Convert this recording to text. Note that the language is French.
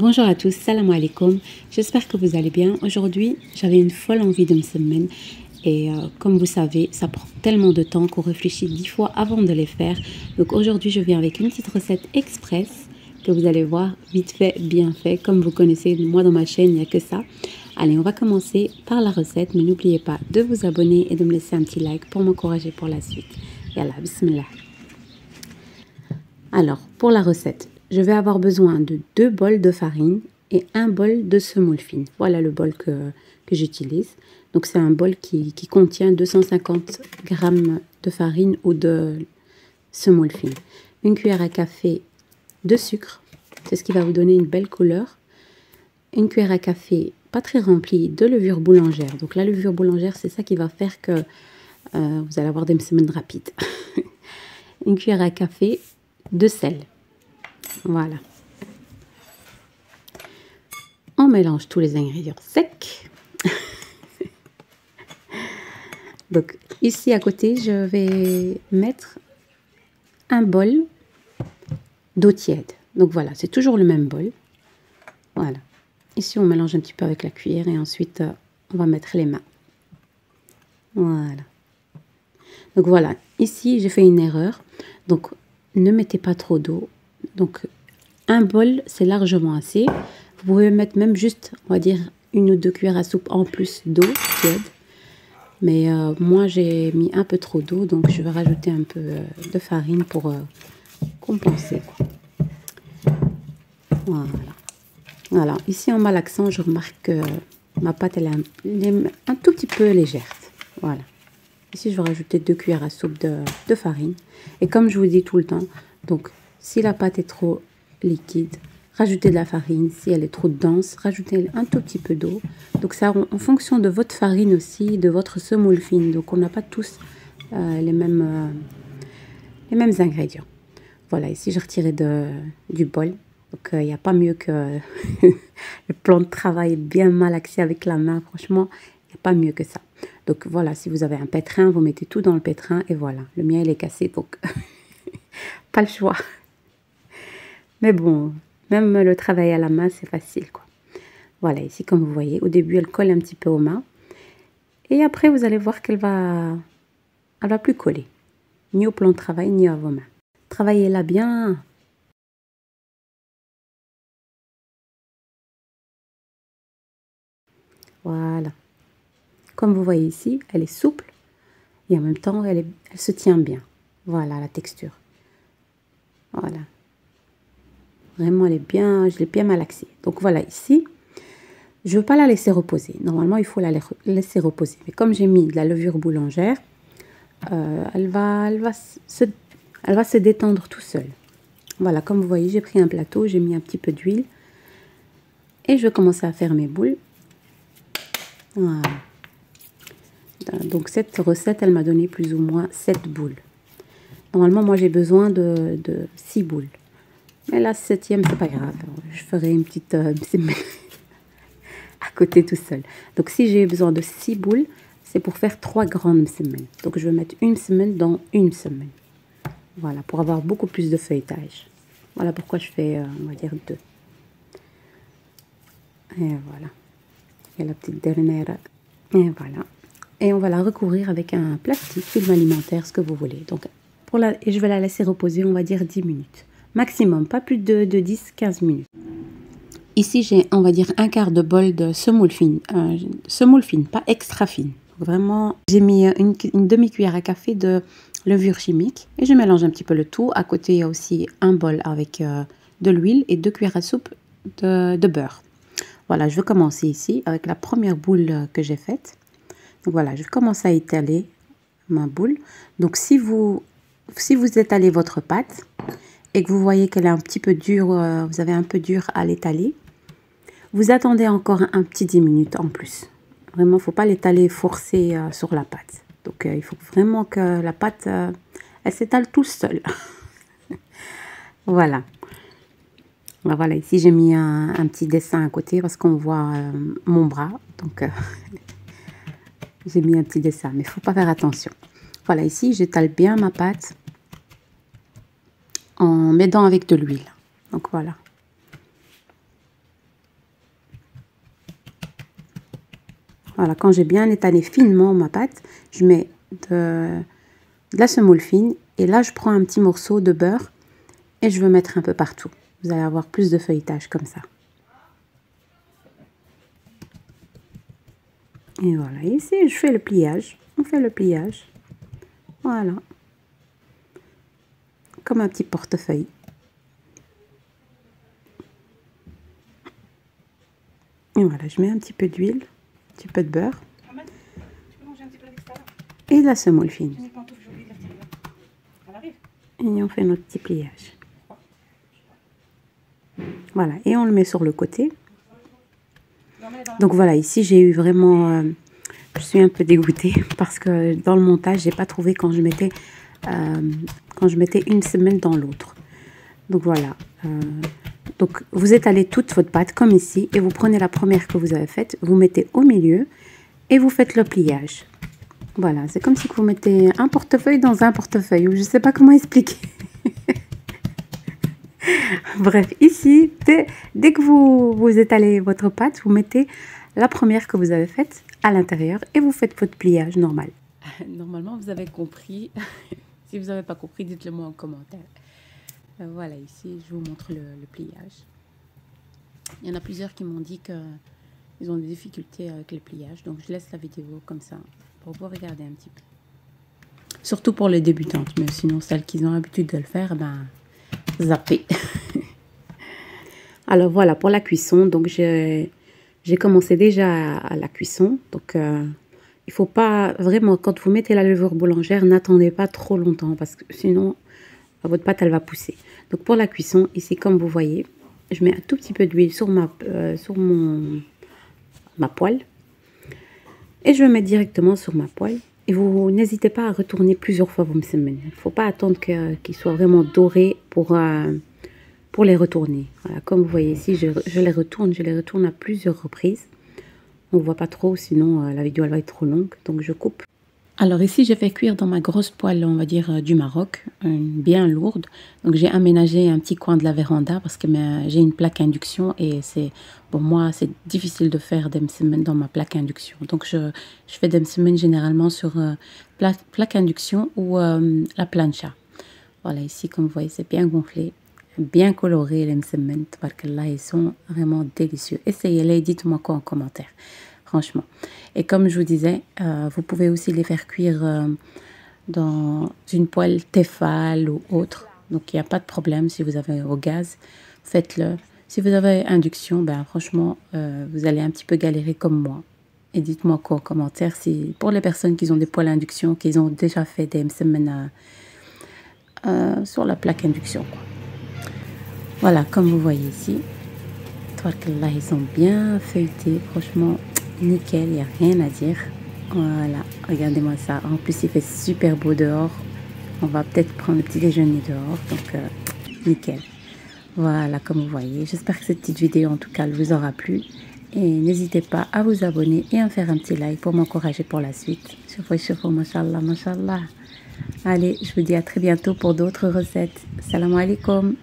Bonjour à tous, salam alaikum, j'espère que vous allez bien. Aujourd'hui, j'avais une folle envie de msemen et comme vous savez, ça prend tellement de temps qu'on réfléchit 10 fois avant de les faire. Donc aujourd'hui, je viens avec une petite recette express que vous allez voir vite fait, bien fait. Comme vous connaissez, moi dans ma chaîne, il n'y a que ça. Allez, on va commencer par la recette, mais n'oubliez pas de vous abonner et de me laisser un petit like pour m'encourager pour la suite. Yallah, bismillah. Alors, pour la recette, je vais avoir besoin de 2 bols de farine et 1 bol de semoule fine. Voilà le bol que j'utilise. Donc, c'est un bol qui contient 250 g de farine ou de semoule fine. Une cuillère à café de sucre, c'est ce qui va vous donner une belle couleur. Une cuillère à café pas très remplie de levure boulangère. Donc, la levure boulangère, c'est ça qui va faire que vous allez avoir des msemen rapides. Une cuillère à café de sel. Voilà. On mélange tous les ingrédients secs. Donc ici à côté, je vais mettre un bol d'eau tiède. Donc voilà, c'est toujours le même bol. Voilà. Ici, on mélange un petit peu avec la cuillère et ensuite, on va mettre les mains. Voilà. Donc voilà, ici, j'ai fait une erreur. Donc, ne mettez pas trop d'eau. Donc, un bol, c'est largement assez. Vous pouvez mettre même juste, on va dire, 1 ou 2 cuillères à soupe en plus d'eau tiède. Mais moi, j'ai mis un peu trop d'eau, donc je vais rajouter un peu de farine pour compenser, quoi. Voilà. Voilà. Ici, en malaxant, je remarque que ma pâte, elle est un tout petit peu légère. Voilà. Ici, je vais rajouter 2 cuillères à soupe de farine. Et comme je vous dis tout le temps, donc, si la pâte est trop liquide, rajoutez de la farine. Si elle est trop dense, rajoutez un tout petit peu d'eau. Donc ça, en fonction de votre farine aussi, de votre semoule fine. Donc on n'a pas tous les mêmes ingrédients. Voilà, ici j'ai retiré du bol. Donc il n'y a pas mieux que le plan de travail bien malaxé avec la main. Franchement, il n'y a pas mieux que ça. Donc voilà, si vous avez un pétrin, vous mettez tout dans le pétrin. Et voilà, le mien il est cassé, donc pas le choix. Mais bon, même le travail à la main, c'est facile, quoi. Voilà, ici, comme vous voyez, au début, elle colle un petit peu aux mains. Et après, vous allez voir qu'elle va plus coller. Ni au plan de travail, ni à vos mains. Travaillez-la bien. Voilà. Comme vous voyez ici, elle est souple. Et en même temps, elle se tient bien. Voilà la texture. Voilà. Vraiment, elle est bien, je l'ai bien malaxée. Donc voilà, ici, je ne veux pas la laisser reposer. Normalement, il faut la laisser reposer. Mais comme j'ai mis de la levure boulangère, elle va se détendre tout seule. Voilà, comme vous voyez, j'ai pris un plateau, j'ai mis un petit peu d'huile. Et je vais commencer à faire mes boules. Voilà. Donc cette recette, elle m'a donné plus ou moins 7 boules. Normalement, moi, j'ai besoin de 6 boules. Mais la 7e, c'est pas grave. Je ferai une petite à côté tout seul. Donc, si j'ai besoin de 6 boules, c'est pour faire 3 grandes msemen. Donc, je vais mettre une msemen dans une msemen. Voilà, pour avoir beaucoup plus de feuilletage. Voilà pourquoi je fais, on va dire, 2. Et voilà. Et la petite dernière. Et voilà. Et on va la recouvrir avec un plastique, film alimentaire, ce que vous voulez. Donc, et je vais la laisser reposer, on va dire, 10 minutes. Maximum, pas plus de 10-15 minutes. Ici, j'ai, on va dire, un quart de bol de semoule fine. Semoule fine, pas extra fine. Vraiment, j'ai mis une demi-cuillère à café de levure chimique. Et je mélange un petit peu le tout. À côté, il y a aussi un bol avec de l'huile et 2 cuillères à soupe de beurre. Voilà, je vais commencer ici avec la première boule que j'ai faite. Donc voilà, je commence à étaler ma boule. Donc, si vous étalez votre pâte et que vous voyez qu'elle est un petit peu dure, vous avez un peu dur à l'étaler, vous attendez encore un petit 10 minutes en plus. Vraiment, il ne faut pas l'étaler forcé sur la pâte. Donc, il faut vraiment que la pâte, elle s'étale tout seule. Voilà. Alors, voilà, ici, j'ai mis un petit dessin à côté parce qu'on voit mon bras. Donc, j'ai mis un petit dessin, mais il ne faut pas faire attention. Voilà, ici, j'étale bien ma pâte en m'aidant avec de l'huile. Donc voilà. Voilà, quand j'ai bien étalé finement ma pâte, je mets de la semoule fine. Et là, je prends un petit morceau de beurre et je veux mettre un peu partout. Vous allez avoir plus de feuilletage comme ça. Et voilà, ici, je fais le pliage. On fait le pliage. Voilà. Comme un petit portefeuille. Et voilà, je mets un petit peu d'huile, un petit peu de beurre. Et de la semoule fine. Et on fait notre petit pliage. Voilà, et on le met sur le côté. Donc voilà, ici j'ai eu vraiment... je suis un peu dégoûtée parce que dans le montage, j'ai pas trouvé quand je mettais, une semaine dans l'autre. Donc voilà. Donc vous étalez toute votre pâte comme ici et vous prenez la première que vous avez faite, vous mettez au milieu et vous faites le pliage. Voilà, c'est comme si vous mettez un portefeuille dans un portefeuille, ou je sais pas comment expliquer. Bref, ici, dès que vous étalez votre pâte, vous mettez la première que vous avez faite à l'intérieur et vous faites votre pliage normal. Normalement, vous avez compris. Si vous n'avez pas compris, dites-le moi en commentaire. Voilà, ici, je vous montre le pliage. Il y en a plusieurs qui m'ont dit qu'ils ont des difficultés avec le pliage, donc je laisse la vidéo comme ça pour vous regarder un petit peu. Surtout pour les débutantes, mais sinon, celles qui ont l'habitude de le faire, ben, zappez. Alors voilà, pour la cuisson, donc j'ai commencé déjà à la cuisson, donc il faut pas vraiment, quand vous mettez la levure boulangère, n'attendez pas trop longtemps parce que sinon votre pâte elle va pousser. Donc pour la cuisson, ici comme vous voyez, je mets un tout petit peu d'huile sur ma poêle et je le mets directement sur ma poêle. Et vous n'hésitez pas à retourner plusieurs fois vos msemen. Il ne faut pas attendre qu'ils soient vraiment dorés pour les retourner. Voilà, comme vous voyez ici, je les retourne à plusieurs reprises. On ne voit pas trop, sinon la vidéo elle va être trop longue, donc je coupe. Alors ici, j'ai fait cuire dans ma grosse poêle, on va dire, du Maroc, bien lourde. Donc j'ai aménagé un petit coin de la véranda parce que j'ai une plaque induction et pour moi, c'est difficile de faire des msemen dans ma plaque induction. Donc je fais des msemen généralement sur plaque induction ou la plancha. Voilà, ici, comme vous voyez, c'est bien gonflé, bien coloré les msemen. Parce que là, ils sont vraiment délicieux. Essayez-les, dites-moi quoi en commentaire. Franchement. Et comme je vous disais, vous pouvez aussi les faire cuire dans une poêle Tefal ou autre. Donc, il n'y a pas de problème. Si vous avez au gaz, faites-le. Si vous avez induction, ben, franchement, vous allez un petit peu galérer comme moi. Et dites-moi quoi en commentaire si, pour les personnes qui ont des poêles induction, qui ont déjà fait des msemen sur la plaque induction. Quoi. Voilà, comme vous voyez ici. Là, ils sont bien feuilletés. Franchement. Nickel, il n'y a rien à dire. Voilà, regardez-moi ça. En plus, il fait super beau dehors. On va peut-être prendre le petit déjeuner dehors. Donc, nickel. Voilà, comme vous voyez. J'espère que cette petite vidéo, en tout cas, vous aura plu. Et n'hésitez pas à vous abonner et à faire un petit like pour m'encourager pour la suite. Chouffou, mashallah, mashallah. Allez, je vous dis à très bientôt pour d'autres recettes. Salam alaikum.